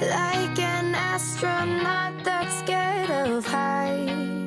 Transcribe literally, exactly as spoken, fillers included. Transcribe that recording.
like an astronaut that's scared of heights.